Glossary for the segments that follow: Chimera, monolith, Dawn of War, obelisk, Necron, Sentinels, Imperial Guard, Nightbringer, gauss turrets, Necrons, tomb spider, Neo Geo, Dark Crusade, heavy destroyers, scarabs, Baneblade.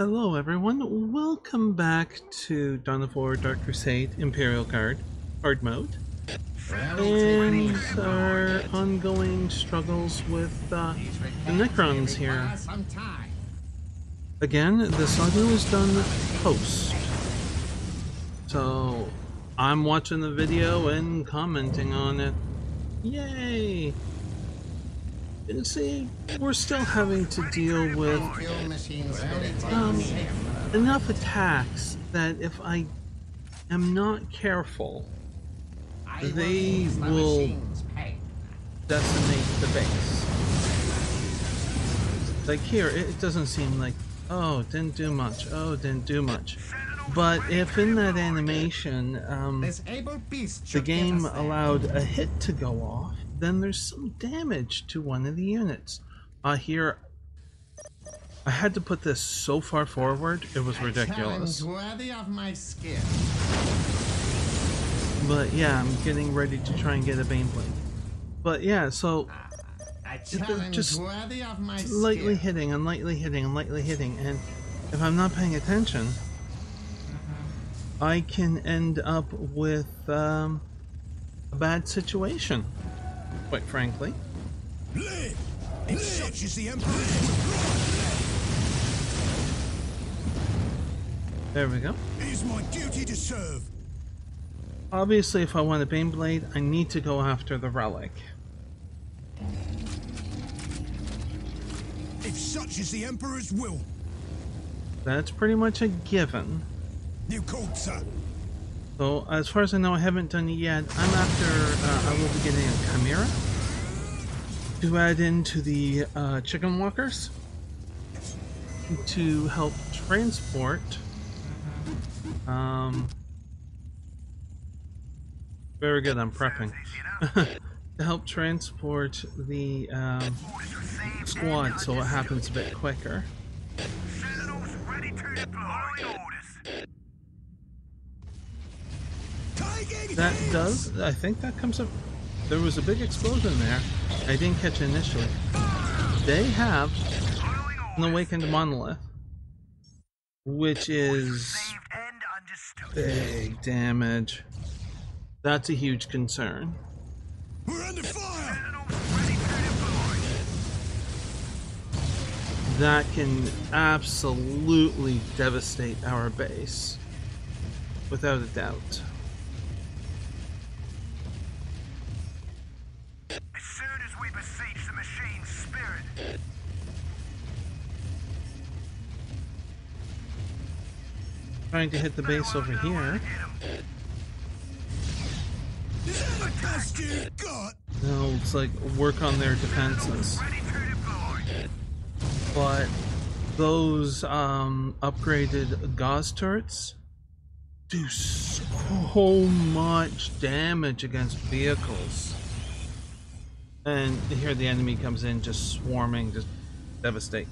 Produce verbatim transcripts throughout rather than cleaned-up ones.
Hello everyone, welcome back to Dawn of War, Dark Crusade, Imperial Guard, Hard Mode, and our ongoing struggles with uh, the Necrons here. Again, the saga was done post, so I'm watching the video and commenting on it. Yay! And see, we're still having to deal with um, enough attacks that if I am not careful, they will decimate the base. Like here, it doesn't seem like, oh, didn't do much, oh, didn't do much. But if in that animation, um, the game allowed a hit to go off, then there's some damage to one of the units. Uh, here, I had to put this so far forward, it was ridiculous. Worthy of my skill. But yeah, I'm getting ready to try and get a Baneblade. But yeah, so just worthy of my lightly skill. hitting and lightly hitting and lightly hitting, and if I'm not paying attention, uh-huh. I can end up with um, a bad situation. Quite frankly. There we go. It is my duty to serve. Obviously, if I want a Baneblade, I need to go after the relic. If such is the Emperor's will. That's pretty much a given. You called, sir. So, as far as I know, I haven't done it yet. I'm after, uh, I will be getting a Chimera to add into the uh, chicken walkers to help transport um, very good, I'm prepping to help transport the um, squad so it happens a bit quicker. Sentinels ready to deploy. That does, I think that comes up. There was a big explosion there. I didn't catch it initially. They have an awakened monolith, which is big damage. That's a huge concern. We're under fire. That can absolutely devastate our base, without a doubt. Trying to hit the base over here. No, it's like work on their defenses. But those um, upgraded gauss turrets do so much damage against vehicles. And here the enemy comes in just swarming, just devastate.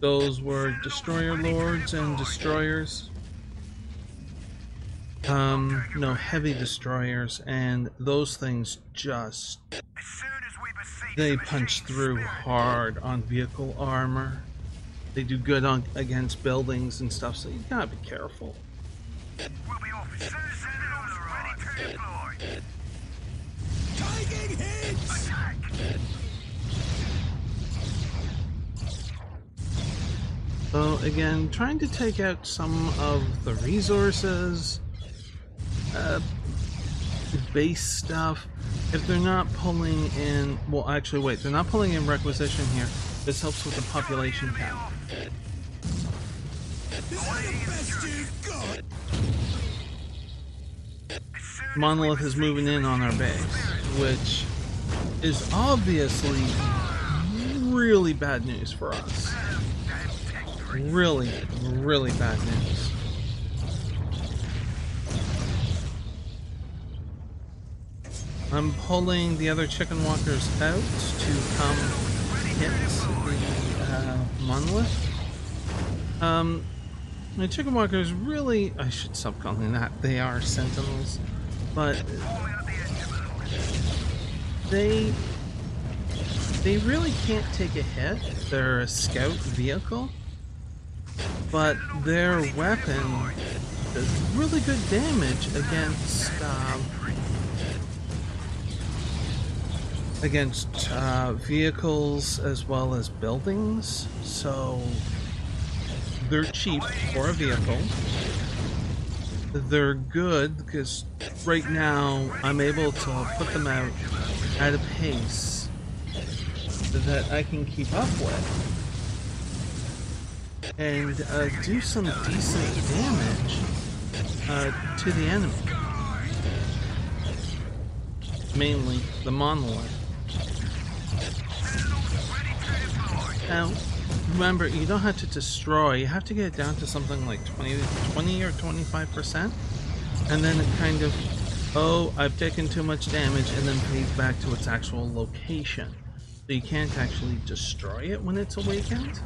Those were destroyer lords and destroyers. Um, no, heavy destroyers, and those things just, they punch through hard on vehicle armor. They do good on against buildings and stuff, so you gotta be careful. Taking hits! Attack! So again, trying to take out some of the resources, uh, base stuff. If they're not pulling in, well actually wait, they're not pulling in requisition here. This helps with the population count. Monolith is moving in on our base, which is obviously really bad news for us. Really, really bad news. I'm pulling the other chicken walkers out to come hit the uh, monolith. Um, the chicken walkers really, I should stop calling that, they are sentinels, but they, they really can't take a hit. They're a scout vehicle. but their weapon does really good damage against um, against uh, vehicles as well as buildings, so they're cheap for a vehicle. They're good because right now I'm able to put them out at a pace that I can keep up with and uh, do some decent damage uh, to the enemy, mainly the monolith. Now, remember, you don't have to destroy, you have to get it down to something like twenty, twenty or twenty-five percent, and then it kind of, oh, I've taken too much damage, and then pays back to its actual location. So you can't actually destroy it when it's awakened.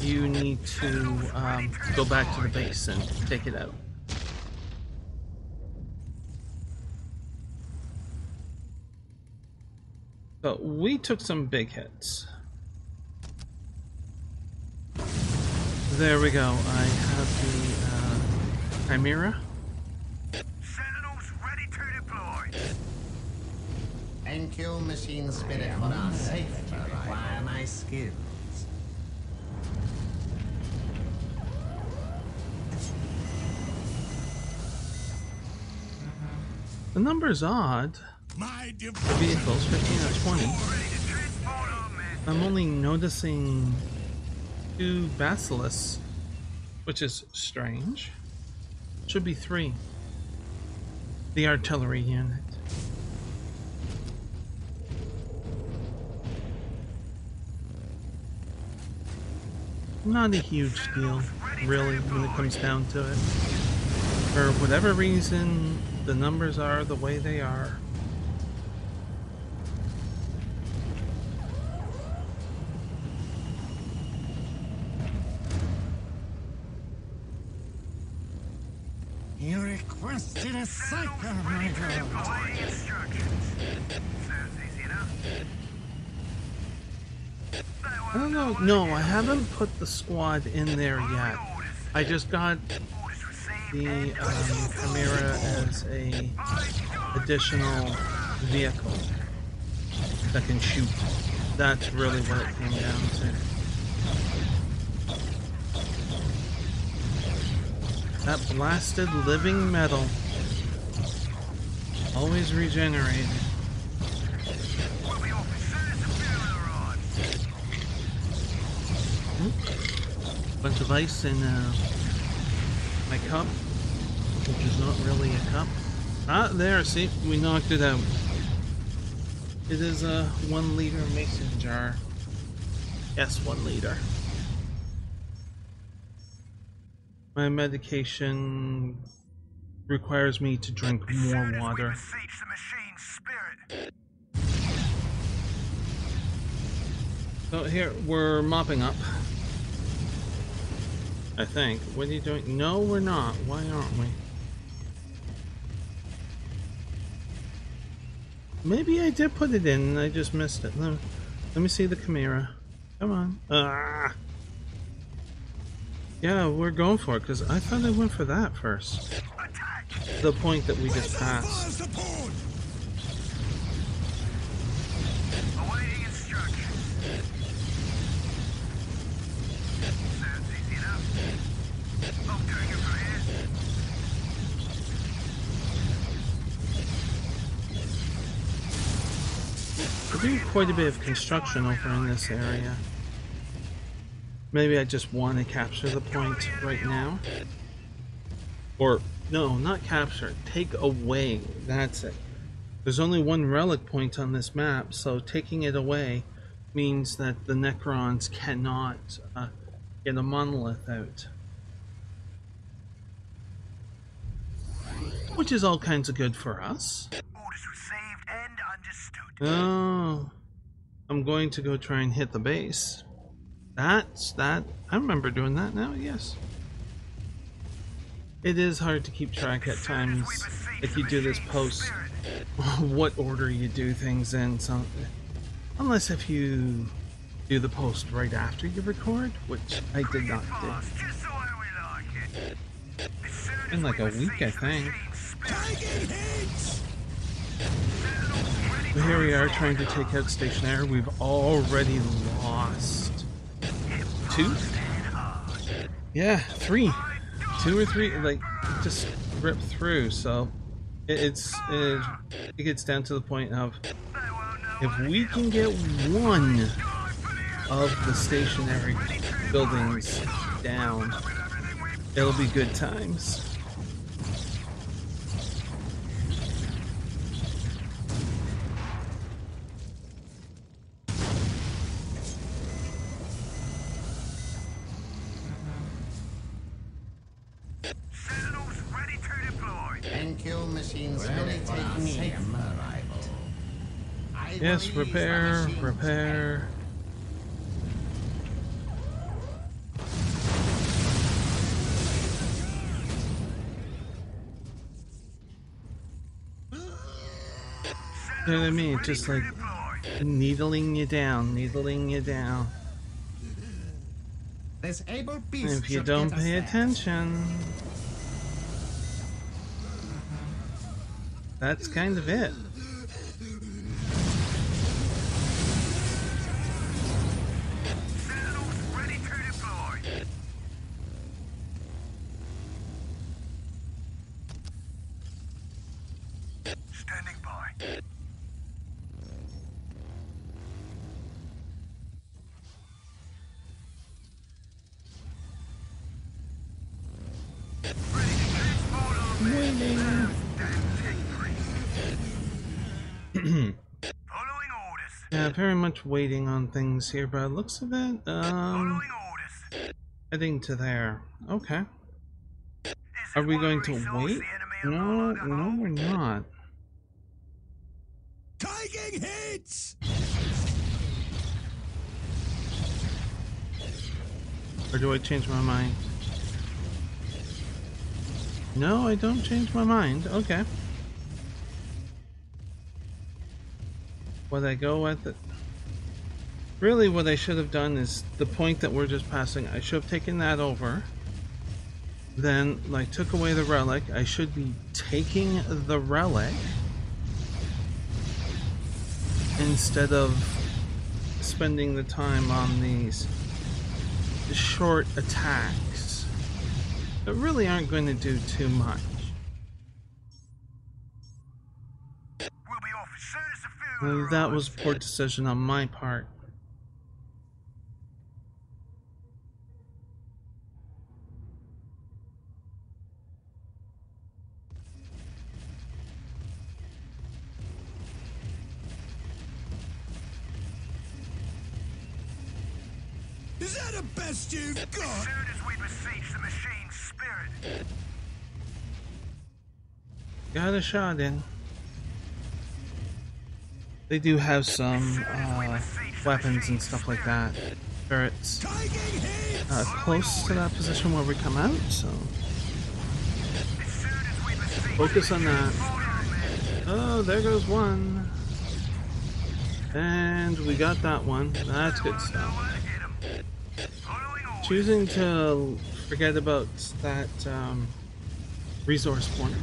You need to um, go back to the base and take it out. But we took some big hits. There we go. I have the uh, Chimera. Sentinels ready to deploy. Thank you, machine spirit, for our safety. Require my skills. The number's odd. My vehicles, fifteen or twenty. I'm only noticing two basilisks, which is strange. Should be three. The artillery unit. Not a huge deal, really, when it comes down to it. For whatever reason, the numbers are the way they are. You requested a cipher, my girl. I don't know. No, I haven't put the squad in there yet. I just got the um, Chimera as a additional vehicle that can shoot. That's really what it came down to. That blasted living metal. Always regenerated. Hmm. Bunch of ice in uh, my cup, which is not really a cup. Ah, there, see? We knocked it out. It is a one liter mason jar. Yes, one liter. My medication requires me to drink more water. So here, we're mopping up. I think. What are you doing? No, we're not. Why aren't we? Maybe I did put it in and I just missed it. Let me, let me see the Chimera. Come on. Ah. Yeah, we're going for it, because I thought I went for that first. Attack. The point that we just passed. Awaiting instructions. Sounds easy enough. Oh, doing it from here. We're doing quite a bit of construction over in this area. Maybe I just want to capture the point right now. Or, no, not capture. Take away. That's it. There's only one relic point on this map, so taking it away means that the Necrons cannot uh, get a monolith out. Which is all kinds of good for us. Orders received and understood. Oh. I'm going to go try and hit the base. That's that. I remember doing that now, yes. It is hard to keep track at times if you do this post what order you do things in. So, unless if you do the post right after you record, which I did not do. In like a week, I think. But here we are trying to take out Station Air. We've already lost two? Yeah, three. Two or three, like, just rip through, so it, it's, it, it gets down to the point of, if we can get one of the stationary buildings down, it'll be good times. Yes, repair, repair. You know what I mean? Just like needling you down, needling you down. This able beast, and if you don't pay attention, that's kind of it. Very much waiting on things here, but looks of it, um, heading to there. Okay. Are we going to wait? No, no, we're not. Taking hits. Or do I change my mind? No, I don't change my mind. Okay. What I go at the. Really, what I should have done is the point that we're just passing. I should have taken that over. Then, like, took away the relic. I should be taking the relic instead of spending the time on these short attacks that really aren't going to do too much. We'll be off as soon as the food arrives. That was a poor decision on my part. Is that the best you've got? As soon as we besiege the machine's spirit. Got a shot in. They do have some uh, weapons and stuff like that. Turrets. Uh, close to that position where we come out, so. Focus on that. Oh, there goes one. And we got that one. That's good stuff. Choosing to forget about that um, resource point.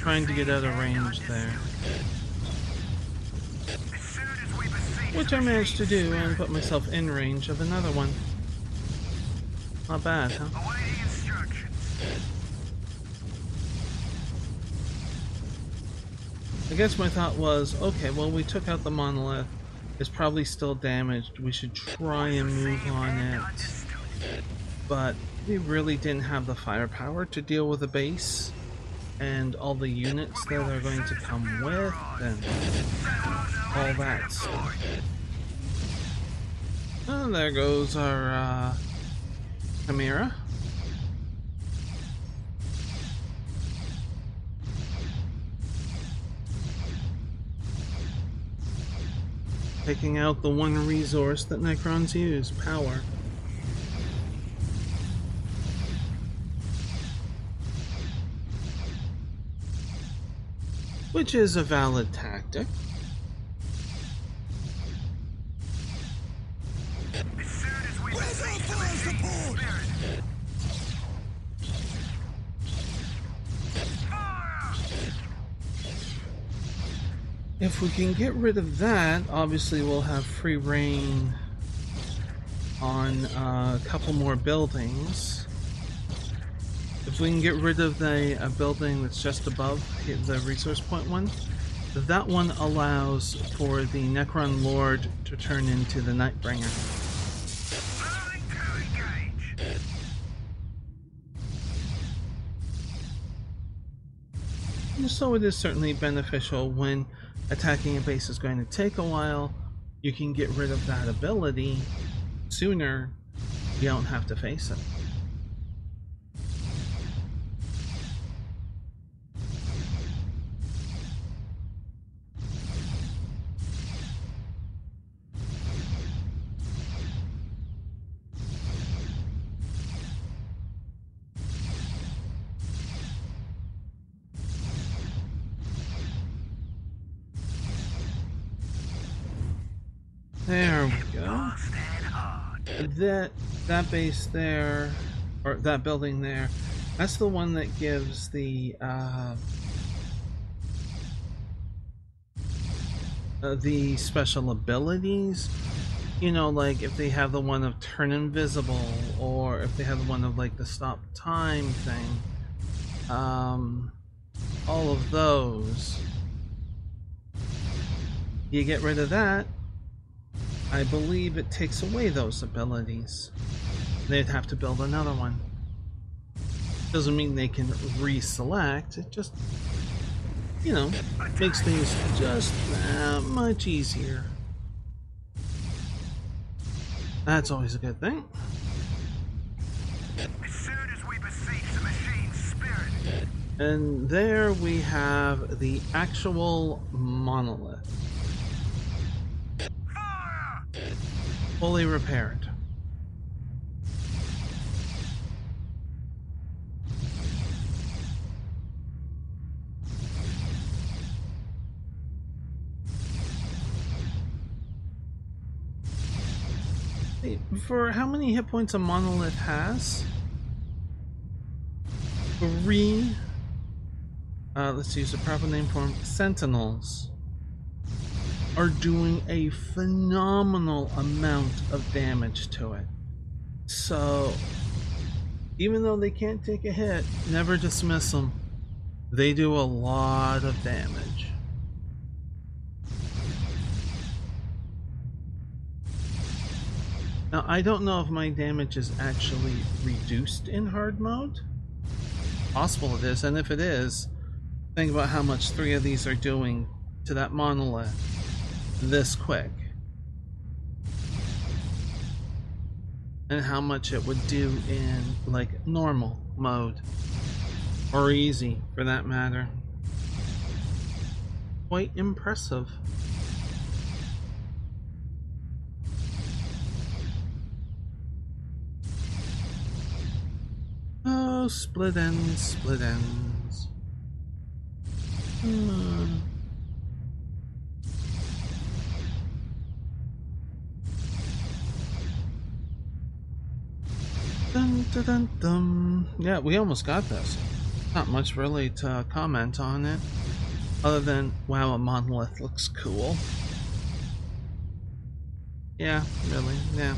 Trying to get out of range there. Which I managed to do and put myself in range of another one. Not bad, huh? I guess my thought was, okay, well, we took out the monolith. It's probably still damaged. We should try and move on it. But we really didn't have the firepower to deal with the base and all the units that are going to come with and all that stuff. Oh, there goes our uh, Chimera. Taking out the one resource that Necrons use, power. which is a valid tactic. As soon as we support. If we can get rid of that, obviously we'll have free reign on uh, a couple more buildings. If we can get rid of the a building that's just above the resource point one, that one allows for the Necron Lord to turn into the Nightbringer. And so it is certainly beneficial when attacking a base is going to take a while. You can get rid of that ability sooner. You don't have to face it. There we go. That that base there, or that building there, that's the one that gives the uh, uh, the special abilities. You know, like if they have the one of turn invisible, or if they have the one of like the stop time thing. Um, all of those. You get rid of that. I believe it takes away those abilities. They'd have to build another one. Doesn't mean they can reselect, it just, you know, makes things just that much easier. That's always a good thing. As soon as we besiege the machine's spirit. And there we have the actual monolith. Fully repaired. For how many hit points a monolith has? Three. Uh, let's use the proper name for them. Sentinels are doing a phenomenal amount of damage to it. So even though they can't take a hit, never dismiss them. They do a lot of damage. Now I don't know if my damage is actually reduced in hard mode. Possible it is, and if it is, think about how much three of these are doing to that monolith this quick, and how much it would do in like normal mode, or easy for that matter. Quite impressive. Oh, split ends, split ends. Hmm. Dun, dun, dun, dun. Yeah, we almost got this. Not much really to comment on it, other than, wow, a monolith looks cool. Yeah, really, yeah.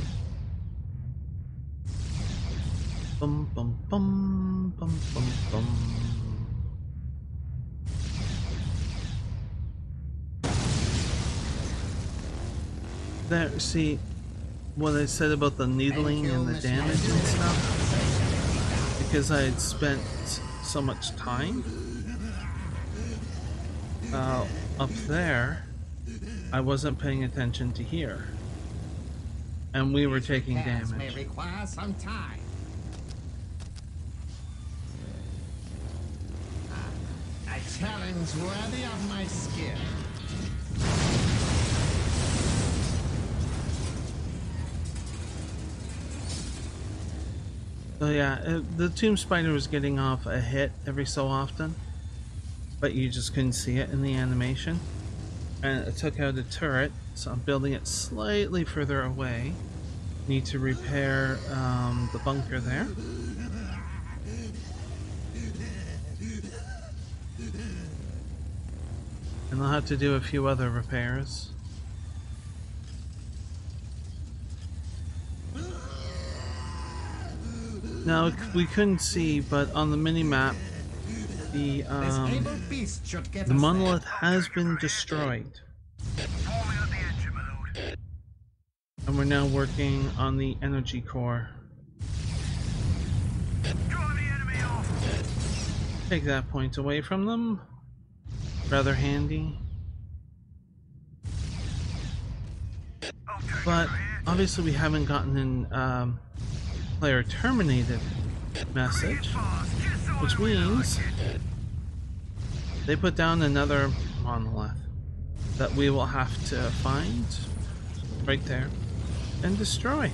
Bum, bum, bum, bum, bum, bum. There, see, what I said about the needling and the damage and stuff, because I had spent so much time uh, up there, I wasn't paying attention to here, and we were taking damage. Require some time. A challenge worthy of my skill. So yeah, the tomb spider was getting off a hit every so often, but you just couldn't see it in the animation. And it took out a turret, so I'm building it slightly further away. Need to repair um, the bunker there. And I'll have to do a few other repairs. Now, we couldn't see, but on the minimap, the, um, the monolith has been destroyed. And we're now working on the energy core. Take that point away from them. Rather handy. But obviously we haven't gotten an um, player terminated message, which means they put down another monolith that we will have to find right there and destroy.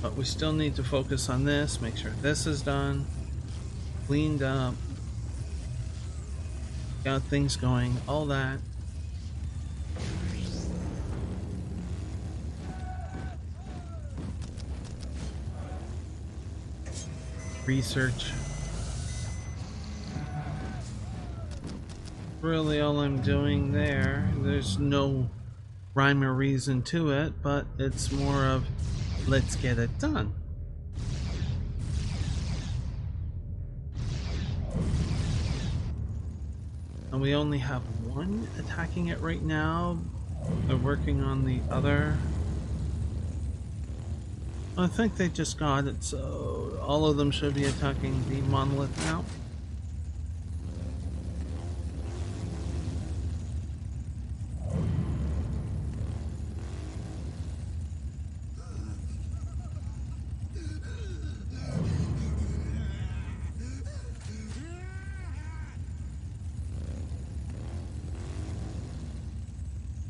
But we still need to focus on this, make sure this is done, cleaned up, got things going, all that. Research. Really all I'm doing there. There's no rhyme or reason to it, but it's more of let's get it done. And we only have one attacking it right now. They're working on the other. I think they just got it, so all of them should be attacking the monolith now.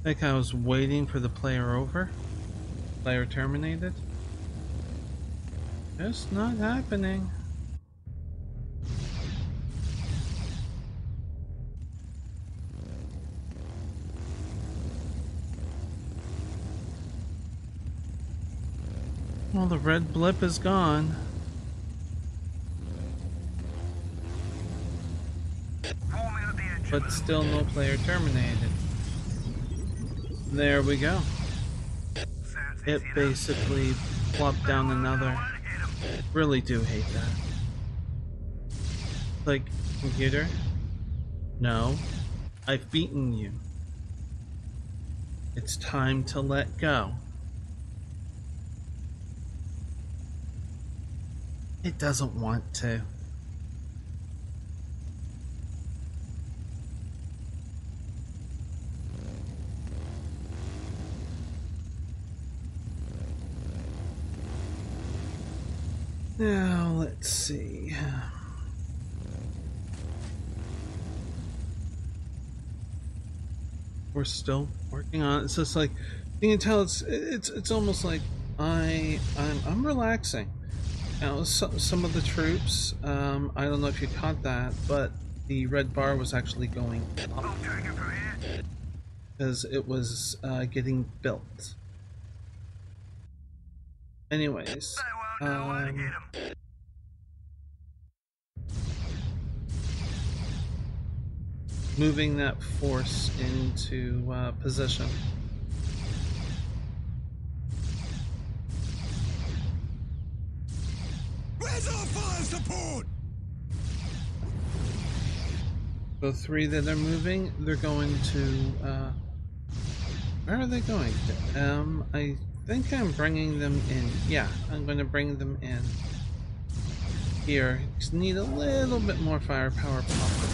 I think I was waiting for the player over. Player terminated. Just not happening. Well, the red blip is gone. But still no player terminated. There we go. It basically plopped down another. Really do hate that. Like, computer? No. I've beaten you. It's time to let go. It doesn't want to. Now, let's see. We're still working on it. It's just like, you can tell it's it's it's almost like I I'm, I'm relaxing. Now, some some of the troops, um, I don't know if you caught that, but the red bar was actually going up because it was uh, getting built. Anyways. Um, moving that force into uh, position. Where's our fire support? The three that they're moving, they're going to. Uh, where are they going to? Um, I. I think I'm bringing them in. Yeah, I'm going to bring them in here. Just need a little bit more firepower probably.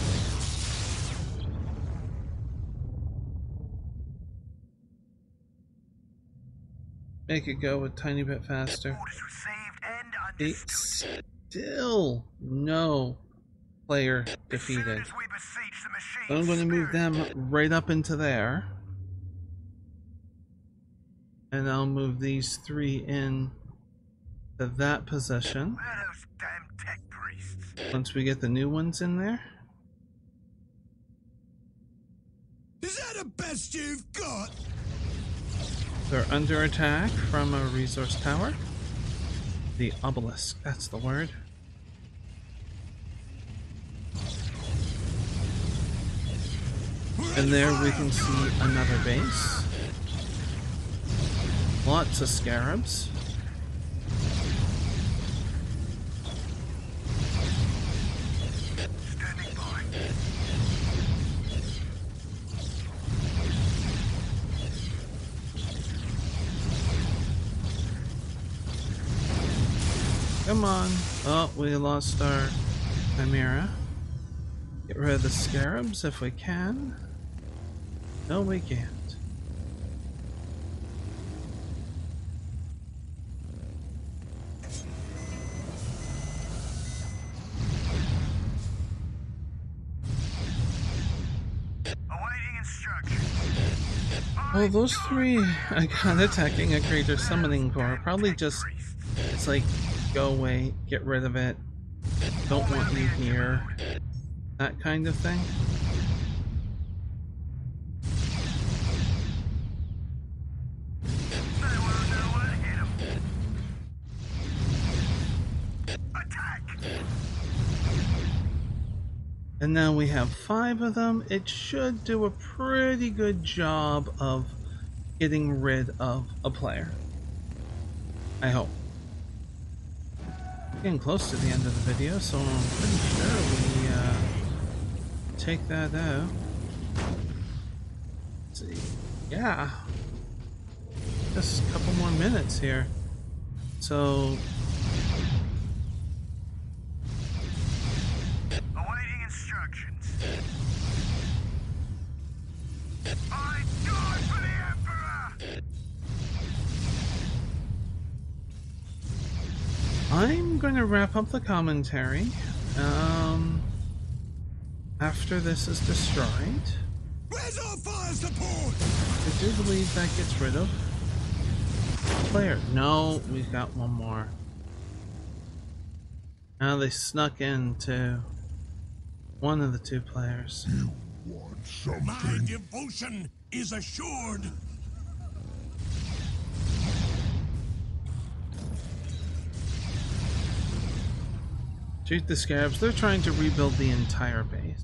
Make it go a tiny bit faster. They still no player defeated. So I'm going to move them right up into there. And I'll move these three in to that position. Where are those damn tech priests? Once we get the new ones in there. Is that the best you've got? They're under attack from a resource tower. The obelisk, that's the word. And there we can see another base. Lots of scarabs. Standing by. Come on. Oh, we lost our Chimera. Get rid of the scarabs if we can. No, we can't. Awaiting instruction. Well, those three I got attacking a creature summoning core. Probably just, it's like, go away, get rid of it, don't want you here, that kind of thing. And now we have five of them. It should do a pretty good job of getting rid of a player. I hope. Getting close to the end of the video, so I'm pretty sure we uh, take that out. Let's see. Yeah. Just a couple more minutes here. So. I die for the Emperor! I'm going to wrap up the commentary um, after this is destroyed. Where's our fire support? I do believe that gets rid of the player. No, we've got one more. Now they snuck into one of the two players. You want something? My devotion is assured. Shoot the scarabs. They're trying to rebuild the entire base.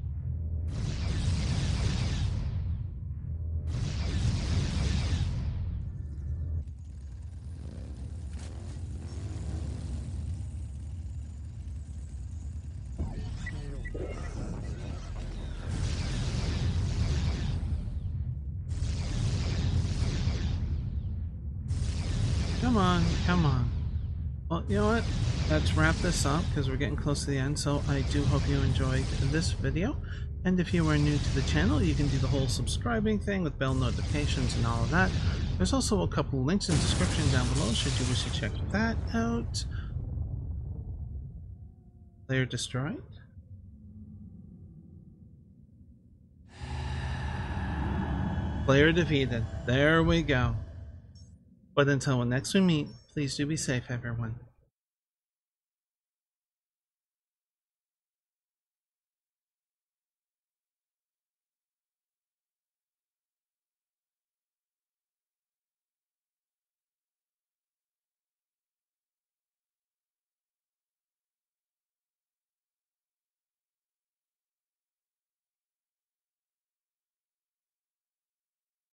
Come on, come on. Well, you know what? Let's wrap this up because we're getting close to the end. So I do hope you enjoyed this video. And if you are new to the channel, you can do the whole subscribing thing with bell notifications and all of that. There's also a couple of links in the description down below should you wish to check that out. Player destroyed. Player defeated. There we go. But until next we meet, please do be safe, everyone.